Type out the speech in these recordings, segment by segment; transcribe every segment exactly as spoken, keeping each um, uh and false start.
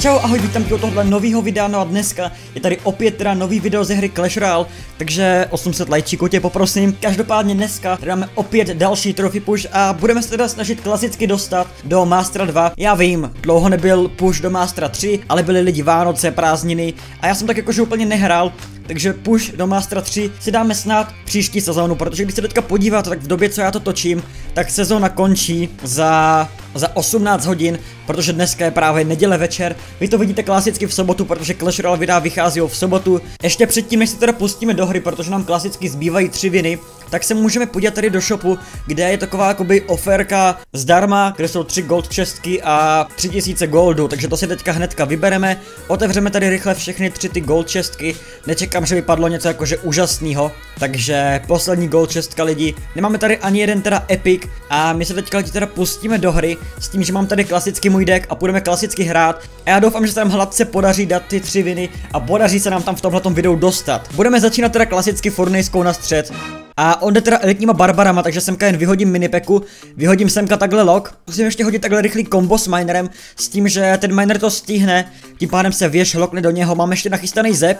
Čau, ahoj, vítám tě u tohohle nového videa, no a dneska je tady opět teda nový video ze hry Clash Royale, takže osm set lajčíků tě poprosím. Každopádně dneska dáme opět další trophy push a budeme se teda snažit klasicky dostat do Mastera dva. Já vím, dlouho nebyl push do Mastera tři, ale byly lidi Vánoce, prázdniny a já jsem tak jakože úplně nehrál. Takže push do Mastera tři si dáme snad příští sezónu, protože když se teďka podíváte, tak v době, co já to točím, tak sezóna končí za, za osmnáct hodin, protože dneska je právě neděle večer. Vy to vidíte klasicky v sobotu, protože Clash Royale videa vychází v sobotu. Ještě předtím, než se teda pustíme do hry, protože nám klasicky zbývají tři viny, tak se můžeme podívat tady do shopu, kde je taková jakoby oférka zdarma, kde jsou tři gold čestky a tři tisíce goldu, takže to si teďka hnedka vybereme. Otevřeme tady rychle všechny tři ty gold čestky, nečekám, že vypadlo něco jakože úžasného. Takže poslední gold čestka, lidi, nemáme tady ani jeden teda epic a my se teďka lidi teda pustíme do hry s tím, že mám tady klasicky můj deck a půjdeme klasicky hrát a já doufám, že se nám hladce podaří dát ty tři viny a podaří se nám tam v tomhletom videu dostat. Budeme začínat teda klasicky fornejskou na střed. A on jde teda elitníma barbarama, takže semka jen vyhodím minipeku, vyhodím semka takhle lok, musím ještě hodit takhle rychlý kombo s minerem, s tím, že ten miner to stihne, tím pádem se věž lokne do něho, mám ještě nachystaný zeb,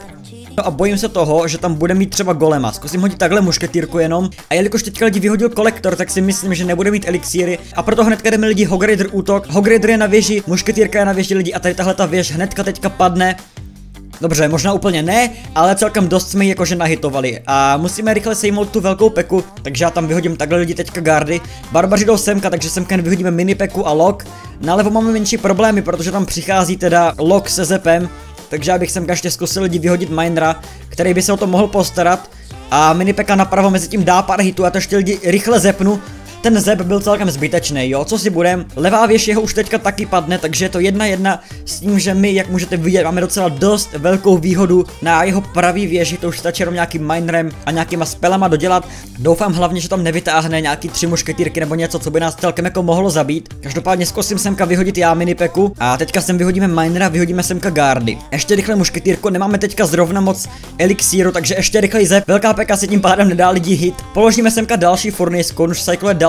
no a bojím se toho, že tam bude mít třeba golema, zkusím hodit takhle mušketýrku jenom, a jelikož teďka lidi vyhodil kolektor, tak si myslím, že nebude mít elixíry, a proto hnedka jdeme lidi Hograder útok, Hograder je na věži, mušketýrka je na věži lidi a tady tahle ta věž hnedka teďka padne. Dobře, možná úplně ne, ale celkem dost jsme ji jakože nahitovali a musíme rychle sejmout tu velkou peku, takže já tam vyhodím takhle lidi teďka gardy. Barbaři jdou semka, takže semka vyhodíme mini peku a lok. Nalevo máme menší problémy, protože tam přichází teda lok se zepem, takže já bych semka ještě zkusil lidi vyhodit minera, který by se o to mohl postarat a mini peka napravo mezi tím dá pár hitů, já to ještě lidi rychle zepnu. Ten zeb byl celkem zbytečný, jo, co si budem. Levá věž jeho už teďka taky padne, takže je to jedna jedna s tím, že my, jak můžete vidět, máme docela dost velkou výhodu na jeho pravý věži, to už stačí jenom nějakým minerem a nějakýma spelama dodělat. Doufám hlavně, že tam nevytáhne nějaký tři mušketýrky nebo něco, co by nás celkem jako mohlo zabít. Každopádně zkusím semka vyhodit já minipeku a teďka sem vyhodíme minera, vyhodíme semka gardy. Ještě rychle mušketýrko, nemáme teďka zrovna moc elixíru, takže ještě rychleji zeb. Velká peka se tím pádem nedá lidi hit. Položíme semka další furnace, už cykluje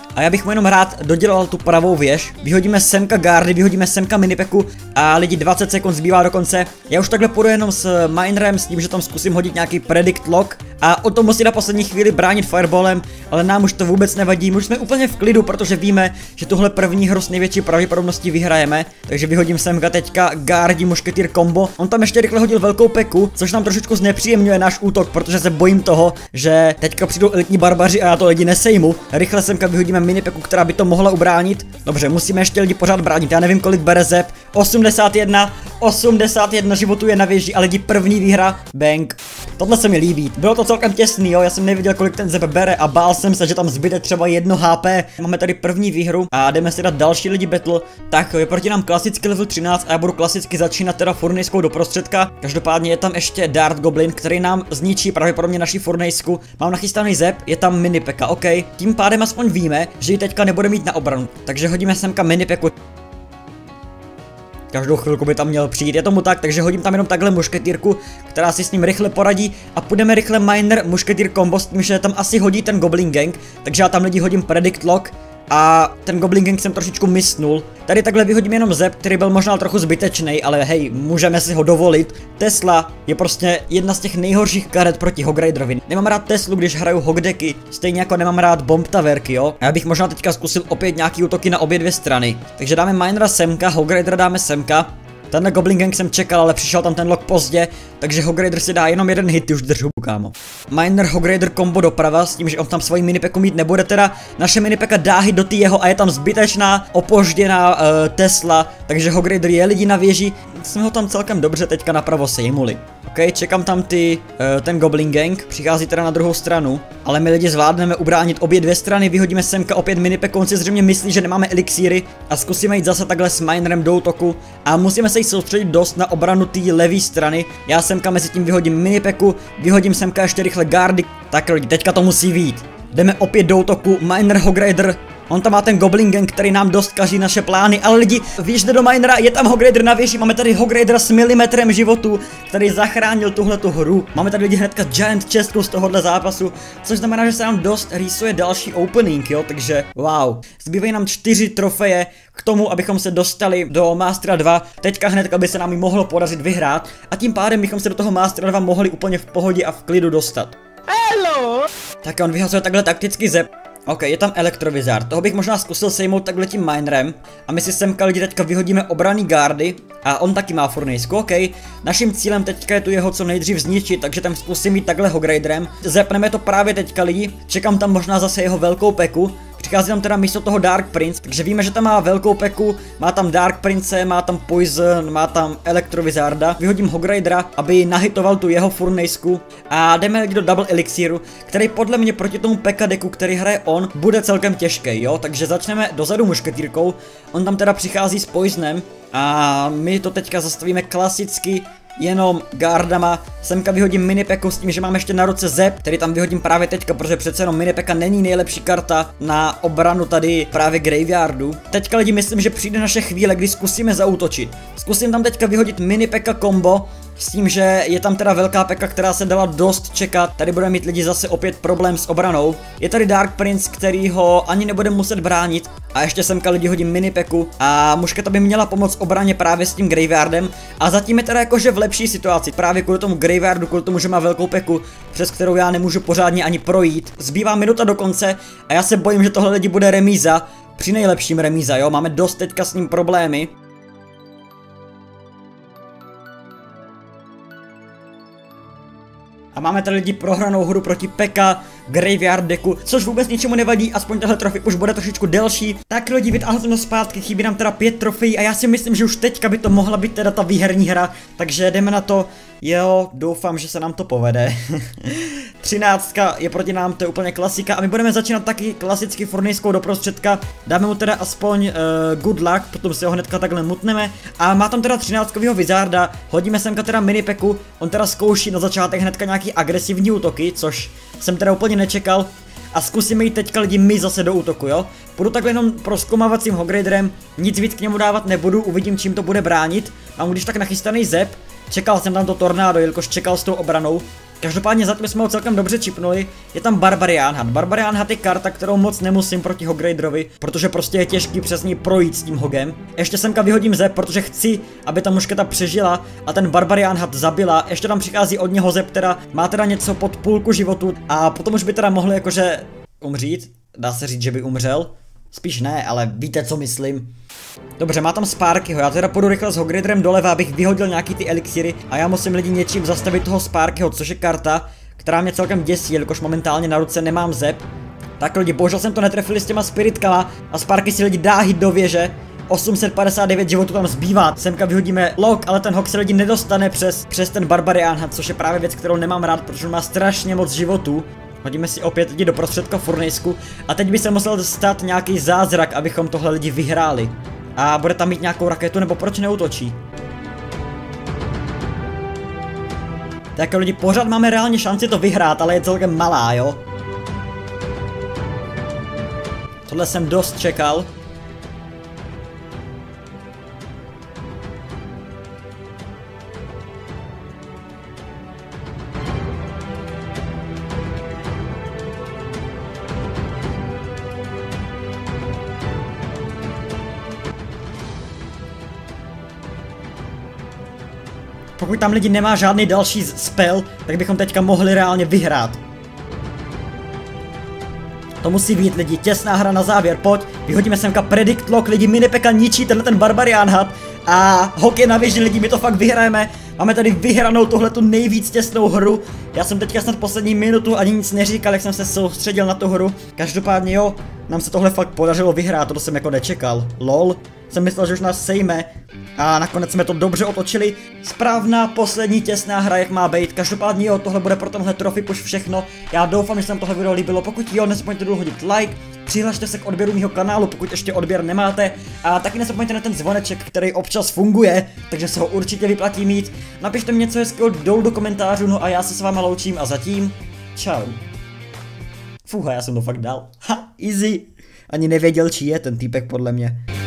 a já bych mu jenom rád dodělal tu pravou věž. Vyhodíme semka gardy, vyhodíme semka minipeku a lidi dvacet sekund zbývá do konce. Já už takhle půjdu jenom s minerem s tím, že tam zkusím hodit nějaký predict lock a o tom musí na poslední chvíli bránit fireballem, ale nám už to vůbec nevadí, už jsme úplně v klidu, protože víme, že tuhle první hru s největší pravděpodobností vyhrajeme, takže vyhodím semka teďka gardi mušketýr combo. On tam ještě rychle hodil velkou peku, což nám trošičku znepříjemňuje náš útok, protože se bojím toho, že teďka přijdou elitní barbaři a já to lidi nesejmu. Rychle semka vyhodíme minipeku, která by to mohla ubránit. Dobře, musíme ještě lidi pořád bránit. Já nevím, kolik bere zep. osmdesát jedna, osmdesát jedna životů je na věži a lidi první výhra. Bang. Tohle se mi líbí. Bylo to celkem těsný, jo. Já jsem neviděl, kolik ten zep bere a bál jsem se, že tam zbyde třeba jedno há pé. Máme tady první výhru a jdeme si dát další lidi battle. Tak je proti nám klasický level třináct a já budu klasicky začínat teda furnejskou do prostředka. Každopádně je tam ještě Dart Goblin, který nám zničí pravděpodobně naši furnejsku. Mám nachystaný zep, je tam minipeka, ok. Tím pádem aspoň víme, že ji teďka nebude mít na obranu, takže hodíme semka minipeku. Každou chvilku by tam měl přijít, je tomu tak, takže hodím tam jenom takhle mušketýrku, která si s ním rychle poradí a půjdeme rychle miner mušketýr kombo s tím, že tam asi hodí ten Goblin Gang, takže já tam lidi hodím predict lock a ten Goblin Gang jsem trošičku misnul. Tady takhle vyhodím jenom zep, který byl možná trochu zbytečný, ale hej, můžeme si ho dovolit. Tesla je prostě jedna z těch nejhorších karet proti Hograderovi. Nemám rád Teslu, když hraju hogdeky, stejně jako nemám rád bombtaverky, jo. A já bych možná teďka zkusil opět nějaký útoky na obě dvě strany. Takže dáme minera semka, Hogradera dáme semka. Tenhle Goblin Gang jsem čekal, ale přišel tam ten lock pozdě, takže Hograder si dá jenom jeden hit, už držu, kámo. Miner Hograder kombo doprava s tím, že on tam svoji minipeku mít nebude, teda naše minipeka dá hit do ty jeho a je tam zbytečná, opožděná uh, Tesla, takže Hograder je lidi na věži, jsme ho tam celkem dobře teďka napravo sejmuli. Ok, čekám tam ty, uh, ten Goblin Gang, přichází teda na druhou stranu, ale my lidi zvládneme ubránit obě dvě strany, vyhodíme semka opět minipeku, on si zřejmě myslí, že nemáme elixíry a zkusíme jít zase takhle s minerem do útoku a musíme se soustředit dost na obranu té levé strany. Já semka mezi tím vyhodím minipeku, vyhodím semka ještě rychle gardy. Tak lidi, teďka to musí vyjít. Jdeme opět do útoku, miner Hograder. On tam má ten Goblin Gang, který nám dost kaží naše plány, ale lidi, vyjďte do minera, je tam Hograder na věži, máme tady Hograder s milimetrem životu, který zachránil tuhletu hru. Máme tady lidi hnedka Giant Chestku z tohohle zápasu, což znamená, že se nám dost rýsuje další opening, jo, takže wow. Zbývají nám čtyři trofeje k tomu, abychom se dostali do Mastera dva, teďka hnedka by se nám ji mohlo podařit vyhrát a tím pádem bychom se do toho Mastera dva mohli úplně v pohodě a v klidu dostat. Hello. Tak on vyhazuje takhle takticky zep. Ok, je tam elektrovizár, toho bych možná zkusil sejmout takhle tím minerem. A my si semka lidi teďka vyhodíme obraný gardy. A on taky má furnejsku, ok. Naším cílem teďka je tu jeho co nejdřív zničit, takže tam zkusím jít takhle Hograderem. Zepneme to právě teďka lidi, čekám tam možná zase jeho velkou peku. Přichází tam teda místo toho Dark Prince, takže víme, že tam má velkou peku, má tam Dark Prince, má tam Poison, má tam Elektrovizarda. Vyhodím Hogradera, aby nahitoval tu jeho furnejsku a jdeme do Double Elixíru, který podle mě proti tomu P K deku, který hraje on, bude celkem těžký, jo, takže začneme dozadu mušketýrkou, on tam teda přichází s Poisonem a my to teďka zastavíme klasicky jenom gardama. Semka vyhodím minipeku s tím, že mám ještě na ruce Zep, který tam vyhodím právě teďka, protože přece jenom minipeka není nejlepší karta na obranu tady právě graveyardu. Teďka lidi myslím, že přijde naše chvíle, kdy zkusíme zaútočit. Zkusím tam teďka vyhodit minipeka kombo s tím, že je tam teda velká peka, která se dala dost čekat. Tady budeme mít lidi zase opět problém s obranou. Je tady Dark Prince, který ho ani nebude muset bránit. A ještě semka lidi hodím minipeku a mušketa by měla pomoct obraně právě s tím graveyardem. A zatím je teda jakože v lepší situaci, právě kvůli tomu graveyardu, kvůli tomu, že má velkou peku, přes kterou já nemůžu pořádně ani projít. Zbývá minuta do konce a já se bojím, že tohle lidi bude remíza. Při nejlepším remíza, jo, máme dost teďka s ním problémy. A máme tady lidi prohranou hru proti P K Graveyard decku, což vůbec ničemu nevadí, aspoň tahle trofej už bude trošičku delší. Tak lidi, vytáhl jsem to zpátky, chybí nám teda pět trofejí a já si myslím, že už teďka by to mohla být teda ta výherní hra, takže jdeme na to. Jo, doufám, že se nám to povede. Třináctka je proti nám, to je úplně klasika a my budeme začínat taky klasicky furnejskou doprostředka. Dáme mu teda aspoň uh, good luck, potom si ho hnedka takhle mutneme. A má tam teda třináctkovýho vizarda, hodíme semka teda minipeku, on teda zkouší na začátek hnedka nějaký agresivní útoky, což jsem teda úplně nečekal. A zkusíme jít teďka lidi my zase do útoku, jo. Půjdu takhle jenom proskoumávacím Hograderem, nic víc k němu dávat nebudu, uvidím, čím to bude bránit. Mám když tak nachystaný zep. Čekal jsem tam to tornádo, jelikož čekal s tou obranou. Každopádně zatím jsme ho celkem dobře čipnuli. Je tam Barbarian Hat. Barbarian Hat je karta, kterou moc nemusím proti Hograderovi, protože prostě je těžký přes ní projít s tím hogem. Ještě semka vyhodím Zep, protože chci, aby ta mušketa přežila a ten Barbarian Hat zabila. Ještě tam přichází od něho Zep, teda má teda něco pod půlku životu a potom už by teda mohli jakože umřít. Dá se říct, že by umřel. Spíš ne, ale víte, co myslím. Dobře, má tam Sparkyho, já teda půjdu rychle s Hograderem doleva, abych vyhodil nějaký ty elixíry a já musím lidi něčím zastavit toho Sparkyho, což je karta, která mě celkem děsí, jelikož momentálně na ruce nemám zep. Tak lidi, bohužel jsem to netrefili s těma spiritkama a Sparky si lidi dá hit do věže. osm set padesát devět životů tam zbývá, semka vyhodíme log, ale ten hok se lidi nedostane přes, přes ten Barbarian, což je právě věc, kterou nemám rád, protože on má strašně moc životů. Hodíme si opět lidi do prostředka furnejsku a teď by se musel stát nějaký zázrak, abychom tohle lidi vyhráli. A bude tam mít nějakou raketu, nebo proč neútočí? Tak lidi, pořád máme reálně šanci to vyhrát, ale je celkem malá, jo? Tohle jsem dost čekal. Pokud tam lidi nemá žádný další spell, tak bychom teďka mohli reálně vyhrát. To musí být lidi, těsná hra na závěr, pojď, vyhodíme semka predict lock, lidi, minipeka ničí tenhle ten Barbarian Hat a hok je na věži, lidi, my to fakt vyhrajeme. Máme tady vyhranou tuhletu nejvíc těsnou hru. Já jsem teďka snad poslední minutu ani nic neříkal, jak jsem se soustředil na tu hru. Každopádně jo, nám se tohle fakt podařilo vyhrát, to jsem jako nečekal, lol. Jsem myslel, že už nás sejme a nakonec jsme to dobře otočili. Správná poslední těsná hra, jak má být. Každopádně jo, tohle bude pro tenhle trofy už všechno. Já doufám, že se vám tohle video líbilo. Pokud jo, nezapomeňte dolů hodit like. Přihlašte se k odběru mýho kanálu, pokud ještě odběr nemáte. A taky nezapomeňte na ten zvoneček, který občas funguje, takže se ho určitě vyplatí mít. Napište mi něco hezkého dolů do komentářů, no a já se s váma loučím a zatím čau. Fuha, já jsem to fakt dal. Ha, easy. ani nevěděl, čí je ten týpek podle mě.